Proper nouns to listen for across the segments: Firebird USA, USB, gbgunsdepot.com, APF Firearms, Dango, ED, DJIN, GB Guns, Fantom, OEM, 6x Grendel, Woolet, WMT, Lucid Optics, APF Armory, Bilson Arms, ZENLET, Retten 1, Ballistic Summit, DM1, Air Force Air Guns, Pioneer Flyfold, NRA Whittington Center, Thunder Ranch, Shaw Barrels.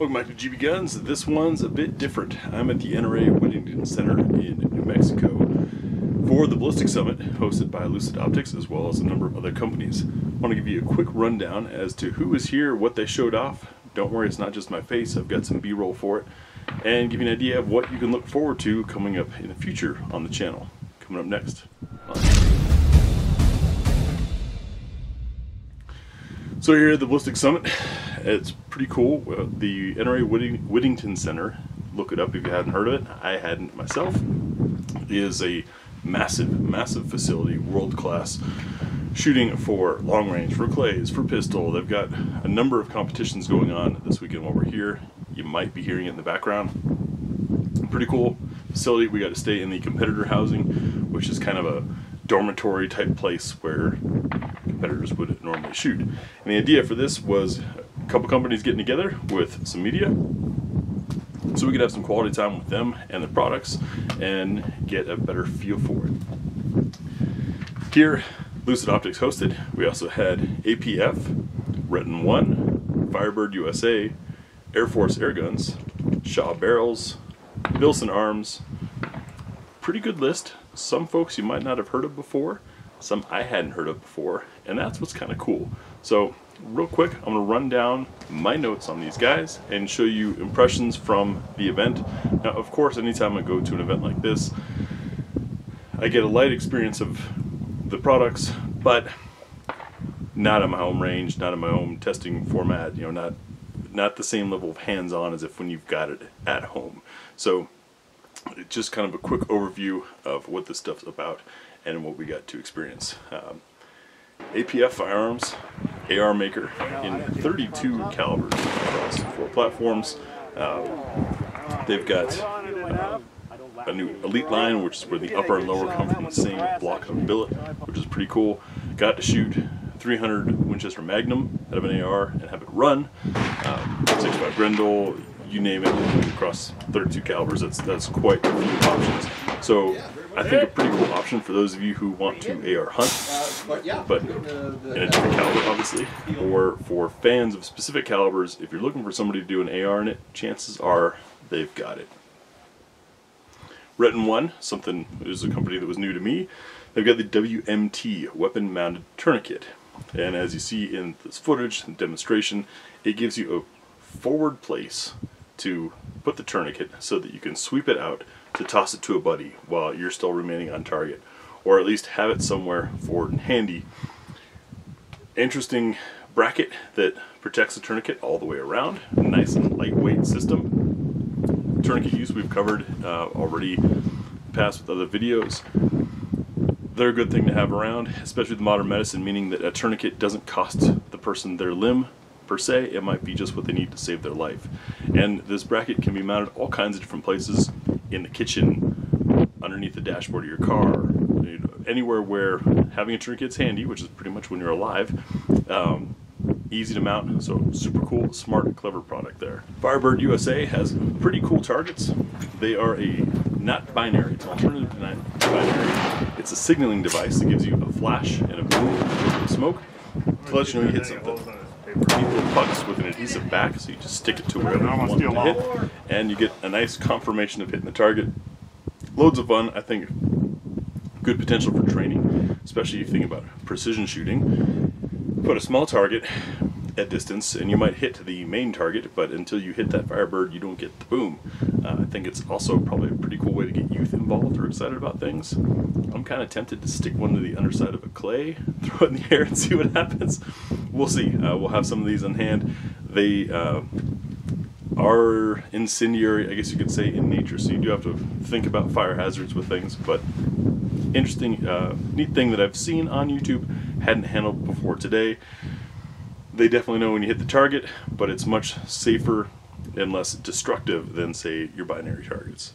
Welcome back to GB Guns. This one's a bit different. I'm at the NRA Whittington Center in New Mexico for the Ballistic Summit hosted by Lucid Optics as well as a number of other companies. I want to give you a quick rundown as to who was here, what they showed off. Don't worry, it's not just my face. I've got some B-roll for it and give you an idea of what you can look forward to coming up in the future on the channel. Coming up next. So here at the Ballistic Summit, it's pretty cool. The NRA Whittington Center, look it up if you hadn't heard of it, I hadn't myself, is a massive, massive facility, world-class shooting for long range, for clays, for pistol. They've got a number of competitions going on this weekend while we're here. You might be hearing it in the background. Pretty cool facility. We got to stay in the competitor housing, which is kind of a dormitory type place where competitors would normally shoot. And the idea for this was a couple companies getting together with some media so we could have some quality time with them and their products and get a better feel for it. Here, Lucid Optics hosted. We also had APF, Retten 1, Firebird USA, Air Force Air Guns, Shaw Barrels, Bilson Arms. Pretty good list. Some folks you might not have heard of before, some I hadn't heard of before, and that's what's kind of cool. So real quick, I'm going to run down my notes on these guys and show you impressions from the event. Now, of course, anytime I go to an event like this, I get a light experience of the products, but not at my home range, not in my own testing format, you know, not the same level of hands-on as if when you've got it at home. So it's just kind of a quick overview of what this stuff's about and what we got to experience. APF Firearms, AR maker in 32 calibers across 4 platforms. They've got a new Elite line, which is where the upper and lower come from the same block of billet, which is pretty cool. Got to shoot 300 Winchester Magnum out of an AR and have it run. 6x Grendel, you name it, across 32 calibers. That's quite a few options. So I think a pretty cool option for those of you who want to AR hunt, but in a different caliber, obviously, or for fans of specific calibers. If you're looking for somebody to do an AR in it, chances are they've got it. Retten 1, something is a company that was new to me. They've got the WMT, weapon mounted tourniquet, and as you see in this footage and demonstration, it gives you a forward place to put the tourniquet so that you can sweep it out to toss it to a buddy while you're still remaining on target, or at least have it somewhere forward and handy. Interesting bracket that protects the tourniquet all the way around. Nice and lightweight system. Tourniquet use we've covered already in the past with other videos. They're a good thing to have around, especially with modern medicine, meaning that a tourniquet doesn't cost the person their limb per se. It might be just what they need to save their life. And this bracket can be mounted all kinds of different places: in the kitchen, underneath the dashboard of your car, anywhere where having a tourniquet's handy, which is pretty much when you're alive. Easy to mount, so super cool, smart, clever product there. Firebird USA has pretty cool targets. They are a not binary, it's an alternative to binary. It's a signaling device that gives you a flash and a boom of smoke to let you know you hit something. Equal pucks with an adhesive back, so you just stick it to wherever you want to hit, and you get a nice confirmation of hitting the target. Loads of fun, I think. Good potential for training, especially if you think about precision shooting. Put a small target at distance, and you might hit the main target, but until you hit that Firebird, you don't get the boom. I think it's also probably a pretty cool way to get youth involved or excited about things. I'm kind of tempted to stick one to the underside of a clay, throw it in the air, and see what happens. We'll see. We'll have some of these on hand. They are incendiary, I guess you could say, in nature, so you do have to think about fire hazards with things, but interesting, neat thing that I've seen on YouTube, hadn't handled before today. They definitely know when you hit the target, but it's much safer and less destructive than, say, your binary targets.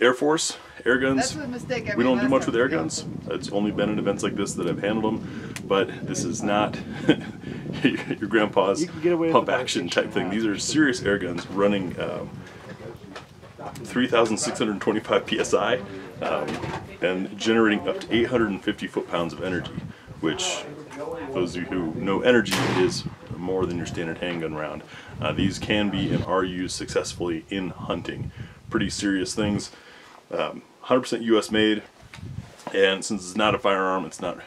Air Force Air Guns. We don't do much with air guns. It's only been at events like this that I've handled them, but this is not your grandpa's pump action type thing. These are serious air guns running 3,625 psi and generating up to 850 foot-pounds of energy, which, those of you who know energy, is more than your standard handgun round. These can be and are used successfully in hunting. Pretty serious things. 100% US made, and since it's not a firearm, it's not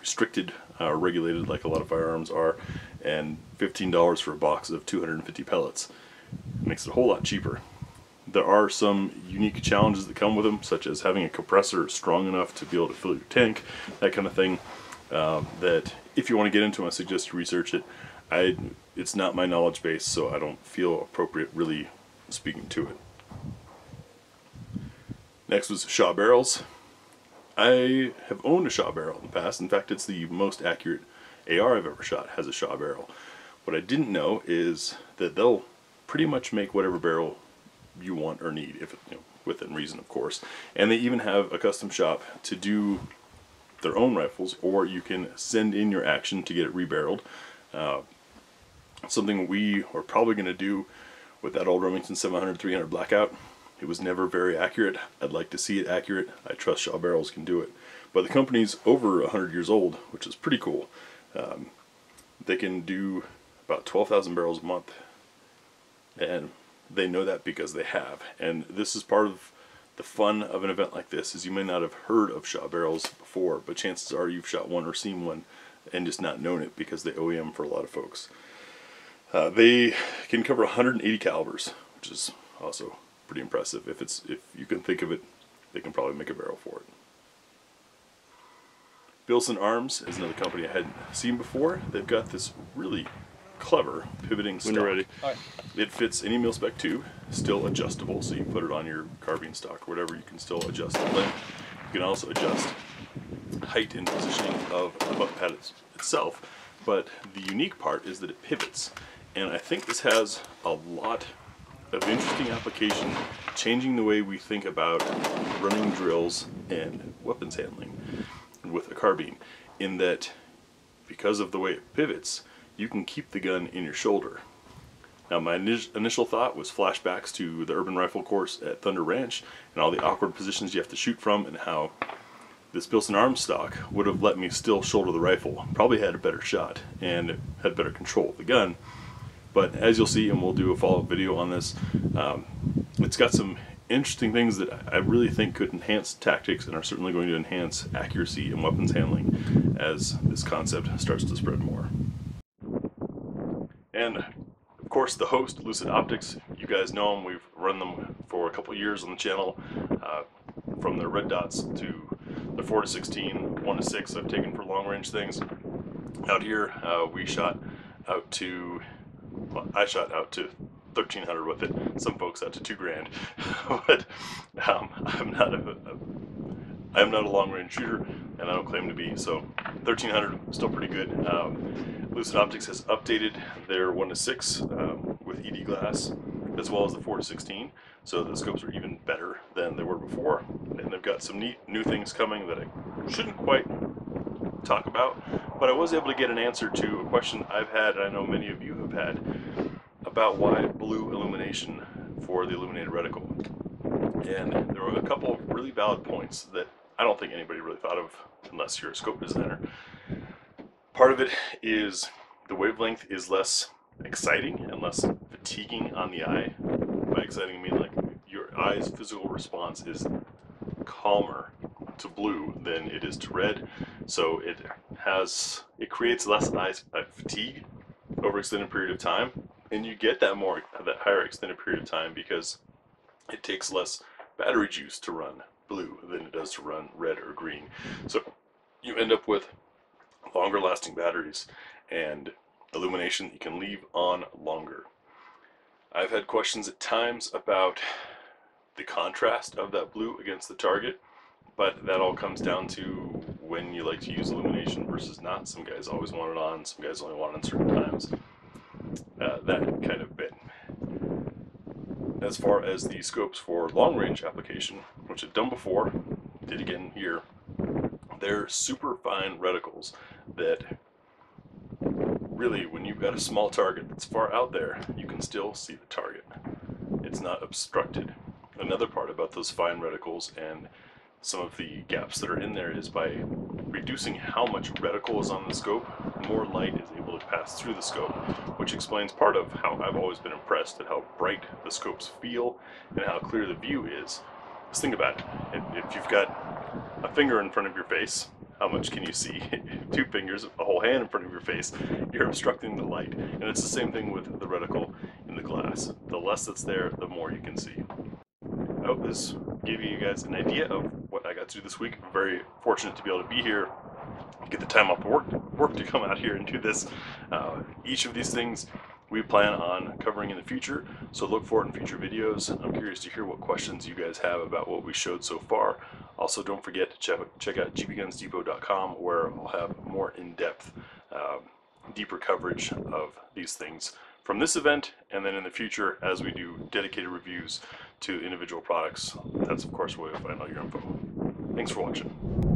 restricted or regulated like a lot of firearms are, and $15 for a box of 250 pellets. It makes it a whole lot cheaper. There are some unique challenges that come with them, such as having a compressor strong enough to be able to fill your tank, that kind of thing, that if you want to get into them, I suggest you research it. It's not my knowledge base, so I don't feel appropriate really speaking to it. Next was Shaw Barrels. I have owned a Shaw Barrel in the past. In fact, it's the most accurate AR I've ever shot, has a Shaw Barrel. What I didn't know is that they'll pretty much make whatever barrel you want or need, if within reason, of course. And they even have a custom shop to do their own rifles, or you can send in your action to get it rebarreled. Something we are probably going to do with that old Remington 700-300 Blackout. It was never very accurate. I'd like to see it accurate. I trust Shaw Barrels can do it. But the company's over 100 years old, which is pretty cool. They can do about 12,000 barrels a month, and they know that because they have. And this is part of the fun of an event like this, is you may not have heard of Shaw Barrels before, but chances are you've shot one or seen one and just not known it because they OEM for a lot of folks. They can cover 180 calibers, which is also pretty impressive. If you can think of it, they can probably make a barrel for it. Bilson Arms is another company I hadn't seen before. They've got this really clever pivoting stock. When you're ready. All right. It fits any mil spec tube, still adjustable, so you put it on your carbine stock or whatever, you can still adjust the length. You can also adjust height and positioning of the butt pad itself, but the unique part is that it pivots. And I think this has a lot of interesting application, changing the way we think about running drills and weapons handling with a carbine, in that because of the way it pivots, you can keep the gun in your shoulder. Now, my initial thought was flashbacks to the urban rifle course at Thunder Ranch and all the awkward positions you have to shoot from, and how this Bilson Arms stock would have let me still shoulder the rifle. Probably had a better shot and had better control of the gun. But as you'll see, and we'll do a follow-up video on this, it's got some interesting things that I really think could enhance tactics and are certainly going to enhance accuracy in weapons handling as this concept starts to spread more. And of course the host, Lucid Optics, you guys know them, we've run them for a couple years on the channel, from their red dots to the 4-16, 1-6 I've taken for long range things. Out here I shot out to 1,300 with it, some folks out to 2 grand, but I'm not a long range shooter, and I don't claim to be, so 1,300 still pretty good. Lucid Optics has updated their 1-6 with ED glass, as well as the 4-16, so the scopes are even better than they were before. And they've got some neat new things coming that I shouldn't quite talk about, but I was able to get an answer to a question I've had, and I know many of you have had, about why blue illumination for the illuminated reticle. And there were a couple of really valid points that I don't think anybody really thought of unless you're a scope designer. Part of it is the wavelength is less exciting and less fatiguing on the eye. By exciting, I mean like your eye's physical response is calmer to blue than it is to red, so it creates less eye fatigue over an extended period of time, and you get that higher extended period of time because it takes less battery juice to run blue than it does to run red or green. So you end up with longer lasting batteries and illumination that you can leave on longer. I've had questions at times about the contrast of that blue against the target, but that all comes down to when you like to use illumination versus not. Some guys always want it on, some guys only want it on certain times, that kind of bit. As far as the scopes for long range application, which I've done before, did again here, they're super fine reticles that really, when you've got a small target that's far out there, you can still see the target. It's not obstructed. Another part about those fine reticles and some of the gaps that are in there is by reducing how much reticle is on the scope, more light is able to would pass through the scope, which explains part of how I've always been impressed at how bright the scopes feel and how clear the view is. Just think about it. If you've got a finger in front of your face, how much can you see? 2 fingers, a whole hand in front of your face, you're obstructing the light. And it's the same thing with the reticle in the glass. The less that's there, the more you can see. I hope this gave you guys an idea of what I got to do this week. I'm very fortunate to be able to be here, get the time off work to come out here and do this. Each of these things we plan on covering in the future, so look for it in future videos. I'm curious to hear what questions you guys have about what we showed so far. Also, don't forget to check out gbgunsdepot.com, where I'll have more in-depth, deeper coverage of these things from this event, and then in the future as we do dedicated reviews to individual products. That's of course where you'll find all your info. Thanks for watching.